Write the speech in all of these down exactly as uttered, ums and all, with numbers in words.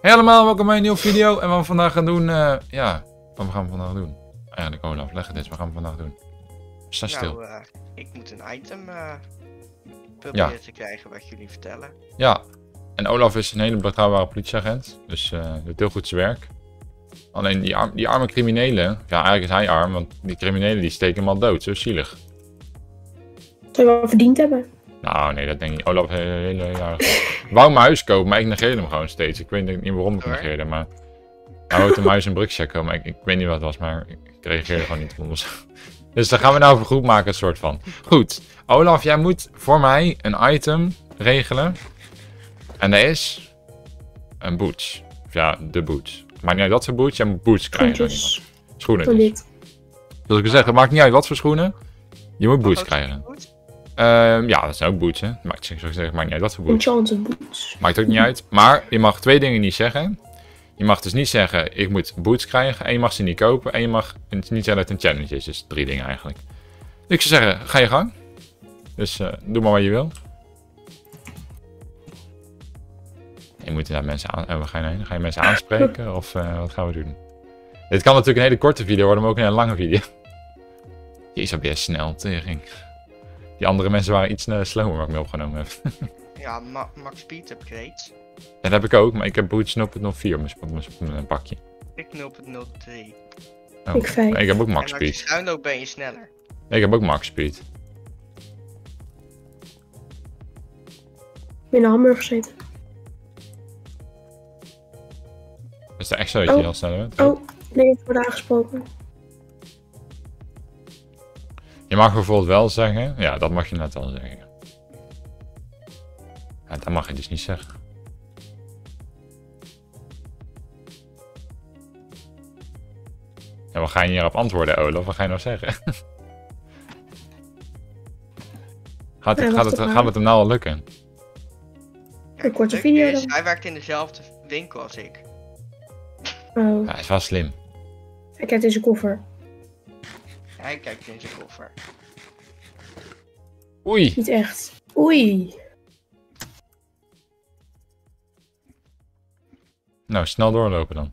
Hey allemaal, welkom bij een nieuwe video. En wat we vandaag gaan doen, uh, ja, wat we gaan vandaag doen. Eigenlijk ja, Olaf, leg het eens, wat gaan we vandaag doen? Sta stil. Nou, uh, ik moet een item uh, proberen ja. te krijgen wat jullie vertellen. Ja, en Olaf is een hele betrouwbare politieagent, dus uh, doet heel goed zijn werk. Alleen die, ar die arme criminelen, ja eigenlijk is hij arm, want die criminelen die steken hem al dood, zo zielig. Zou je wel verdiend hebben? Nou nee, dat denk ik niet. Olaf heeft een hele jaar... wou mijn huis kopen, maar ik negeerde hem gewoon steeds. Ik weet niet waarom ik hem negeerde, maar... Hij wou mijn huis een brugzak komen, ik, ik weet niet wat het was, maar ik reageerde gewoon niet op ons. Dus daar gaan we nou vergroep maken, het soort van. Goed, Olaf, jij moet voor mij een item regelen. En dat is... een boots. Of ja, de boots. Maakt niet uit wat voor boots, jij moet boots krijgen. Schoentjes. Schoenen dus. Zoals ik al zeg, het maakt niet uit wat voor schoenen. Je moet boots krijgen. Uh, ja, dat zijn ook boots, hè. Maakt, zoals ik zeg, maakt niet uit wat voor boots. Enchanted boots. Maakt ook niet uit. Maar je mag twee dingen niet zeggen. Je mag dus niet zeggen, ik moet boots krijgen. En je mag ze niet kopen. En je mag niet zeggen dat het een challenge is. Dus drie dingen eigenlijk. Dus ik zou zeggen, ga je gang. Dus uh, doe maar wat je wil. Je moet daar mensen aan... Uh, ga, je heen? ga je mensen aanspreken? Of uh, wat gaan we doen? Dit kan natuurlijk een hele korte video worden, maar ook een hele lange video. Jezus, dat ben je snel tegen. Die andere mensen waren iets uh, slower waar ik mee opgenomen heb. Ja, ma max speed heb ik reeds. Dat heb ik ook, maar ik heb boots nul punt nul vier op mijn pakje. Ik nul punt nul drie. Oh, ik vijf. Ik heb ook max speed. En als je schuin loopt ben je sneller. Ik heb ook max speed. Ik ben in een hamburger gezeten. Is dat echt zo dat je heel snel bent? Oh, nee, ik word aangesproken. Je mag bijvoorbeeld wel zeggen, ja dat mag je net al zeggen. Ja, dat mag je dus niet zeggen. En wat ga je hierop antwoorden, Olaf? Wat ga je nou zeggen? gaat, het, gaat, het, gaat het hem nou al lukken? Ja, een korte video dan. Hij werkt in dezelfde winkel als ik. Oh. Ja, hij is wel slim. Hij kijkt in zijn koffer. Hij kijkt in zijn koffer. Oei. Niet echt. Oei. Nou, snel doorlopen dan.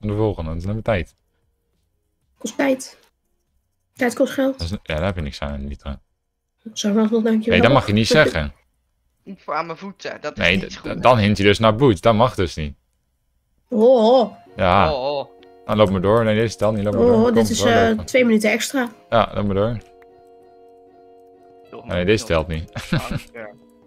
En de volgende, dan hebben we tijd. Kost tijd. Tijd kost geld. Dat is, ja, daar heb je niks aan, Litra. Zou wel nog dankjewel. Nee, dat mag je niet zeggen. Niet voor aan mijn voeten. Dat is nee, niet goed. Dan hint je dus naar boots. Dat mag dus niet. Oh. Ja. Oh, oh. Nou, loop maar door. Nee, dit is dan niet. Loop maar door. Oh, dit is uh, twee minuten extra. Ja, loop maar door. Nee, dit telt niet.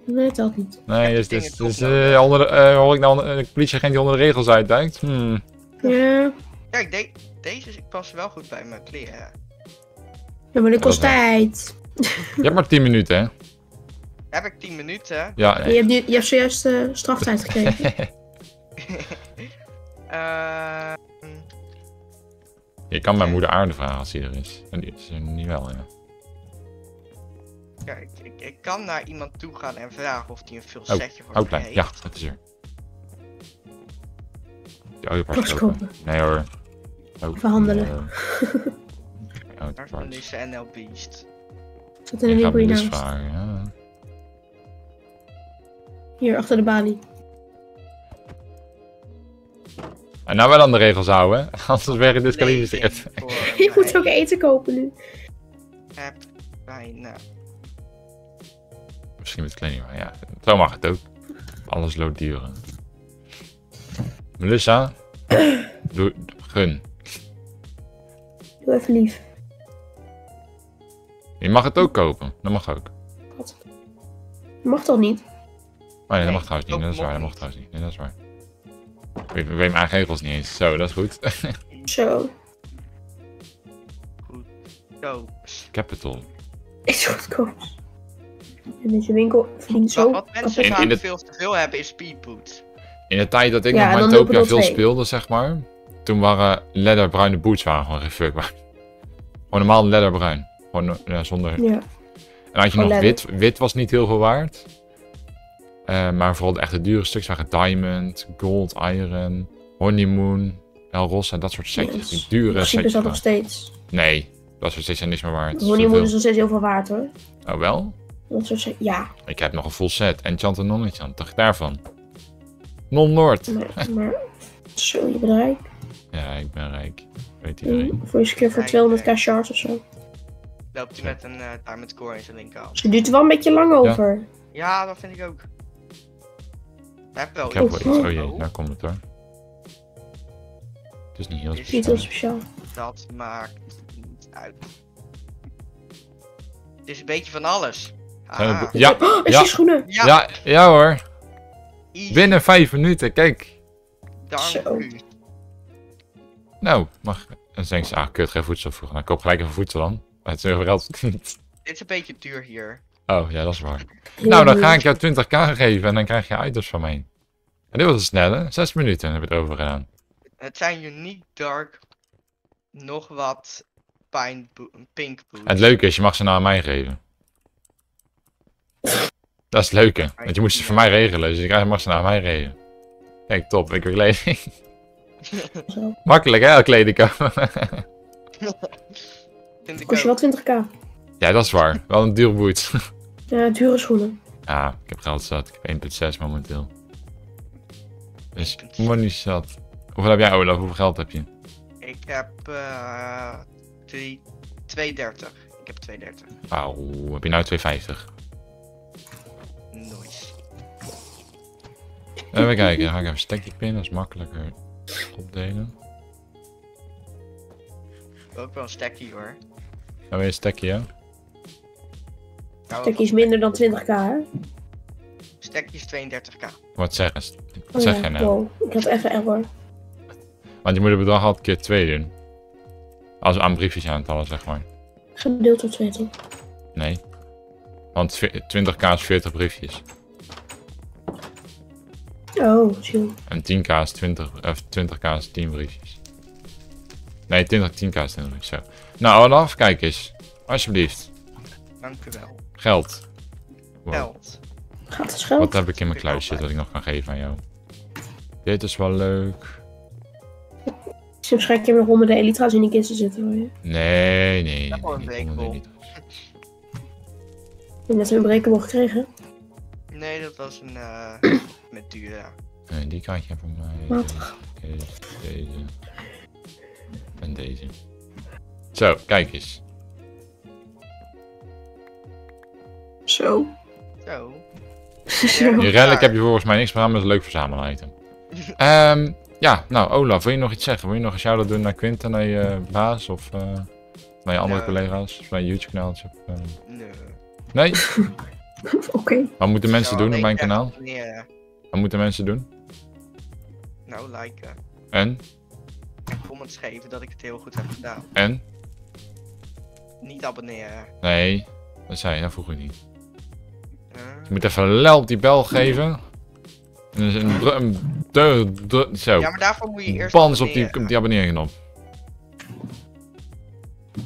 Nee, het telt niet. Nee, dit is... Dus, uh, onder, uh, hoor ik nou uh, de politieagent die onder de regels uitduikt? Hmm. Ja. Kijk, de deze past wel goed bij mijn kleren. Ja, maar dit kost tijd. Je hebt maar tien minuten, hè? Heb ik tien minuten? Ja. Nee. Je, hebt nu, je hebt zojuist uh, straftijd gekregen. uh... Je kan mijn moeder aarde vragen als die er is. En die is er niet wel, ja. Kijk, ja, ik, ik kan naar iemand toe gaan en vragen of die een veel setje oh, voor oh, mij heeft. Ja, dat is er. Oh, je pakt kopen. Nee hoor. Ook, verhandelen. Uh, Daar van deze N L Beast. Zat in de winkel hiernaast. Ja. Hier, achter de balie. En nou wel aan de regels houden, anders ben je gedisqualificeerd. Je moet ook eten kopen nu. Heb bijna. Misschien met kleding, maar ja. Zo mag het ook. Alles loopt duren. Melissa, doe, gun. Doe even lief. Je mag het ook kopen, dat mag ook. Wat? Dat mag toch niet? Oh nee, dat mag trouwens niet, dat is waar, dat mag trouwens niet. Nee, dat is waar. Ik weet, ik weet mijn regels niet eens. Zo, dat is goed. Zo. Goedkoops. Capital. Is goedkoops. In deze winkel verdient zo... Wat mensen in, vaak in de... veel te veel hebben is speedboot. In de tijd dat ik ja, nog Minetopia veel speelde, zeg maar... Toen waren leaderbruine boots waren gewoon refuckbaar. Gewoon normaal leaderbruin. Gewoon ja, zonder... Ja. En had je gewoon nog wit. Wit was niet heel veel waard. Uh, maar vooral de echte dure stuks waren diamond, gold, iron, honeymoon, elrosa, dat soort setjes. Yes. Dure setjes. In principe is dat nog steeds. Nee, dat soort setjes zijn niks meer waard. Honeymoon is nog steeds heel veel waard hoor. Oh wel? Dat soort setjes, ja. Ik heb nog een full set. Enchant en non-enchant, dacht ik daarvan. Non-lord. Maar, maar Zo, je bent rijk. Ja, ik ben rijk. Weet iedereen. Voor je keer voor tweehonderd k shards of zo. Loopt hij met een uh, diamond core in zijn linkerhand. Dus het duurt er wel een beetje lang over. Ja, ja dat vind ik ook. Ik heb wel. Ik heb wel iets. Oh jee, daar komt het hoor. Het is niet heel speciaal. Niet heel speciaal. Dat maakt niet uit. Het is een beetje van alles. Uh, ja, oh, is ja. Die schoenen? Ja. Ja, ja hoor. Easy. Binnen vijf minuten, kijk. Dank Zo. u. Nou, mag. En denk ze, ah, kut, geen voedsel voegen. Nou, ik koop gelijk even voedsel dan. Maar het is heel geld. Dit is een beetje duur hier. Oh, ja, dat is waar. Heel nou, dan ga ik jou twintig k geven en dan krijg je items van mij. En dit was een snelle. Zes minuten heb ik het over gedaan. Het zijn unique dark, nog wat pink boots. En het leuke is, je mag ze nou aan mij geven. Dat is het leuke, want je moet ze voor mij regelen, dus ik mag ze naar mij geven. Kijk, top, ik heb kleding. Makkelijk hè, kleding. Kost je wel twintig k? Ja, dat is waar. Wel een duur boot. Ja, dure schoenen. Ja, ik heb geld zat. Ik heb één komma zes momenteel. Dus money zat. Hoeveel heb jij, Olaf? Hoeveel geld heb je? Ik heb uh, twee, twee dertig. Ik heb twee dertig. Wauw, heb je nou twee vijftig? Nooit. Even kijken, dan ga ik even een stekje pinnen, dat is makkelijker opdelen. Ook wel een stekje hoor. Ja, weer een stekje, ja? Stekje is minder dan twintig k, hè? Stekje is tweeëndertig k. Wat zeg je? Wat zeg je nou? Wow, ik heb even error. Want je moet het bedrag altijd keer twee doen. Als we aan briefjes aantallen, zeg maar. Gedeeld door twee toch? Nee. Want twintig k is veertig briefjes. Oh, chill. En tien k is twintig, of twintig k is tien briefjes. Nee, tien k is tien briefjes, zo. Nou, Olaf, kijk eens. Alsjeblieft. Dank u wel. Geld. Wow. Geld. Gaat het geld? Wat heb ik in mijn kluis zitten dat ik nog kan geven aan jou? Dit is wel leuk. Waarschijnlijk heb je nog honderden elytra's in die kisten zitten hoor je. Nee, nee. Dat was een breakable. En dat we een breakable gekregen? Nee, dat was een uh, met duur. Nee, die kaartje heb ik mij. Matig. Deze, deze. En deze. Zo, kijk eens. Zo. Zo. Die relic heb je volgens mij niks meer aan, maar dat is een leuk verzamelaitem. Ehm. um, Ja, nou Olaf, wil je nog iets zeggen? Wil je nog een shout-out doen naar Quinten, naar je baas of uh, naar je andere nee. collega's? Of naar je YouTube-kanaaltje? Uh... Nee. Nee? Oké. Okay. Wat moeten mensen Zo, doen op mijn kanaal? Yeah. Wat moeten mensen doen? Nou, liken. En? En comments geven dat ik het heel goed heb gedaan. En? Niet abonneren. Nee, dat zei je, dat vroeg ik niet. Uh... Je moet even een lel op die bel geven. Dus een, een de, de, zo. Ja, maar daarvoor moet je eerst Bans op die, op die abonneringknop.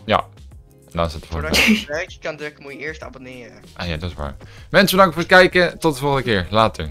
Ja. Laat het voor. Voordat je het duikje kan drukken moet je eerst abonneren. Ah ja, dat is waar. Mensen, bedankt voor het kijken. Tot de volgende keer. Later.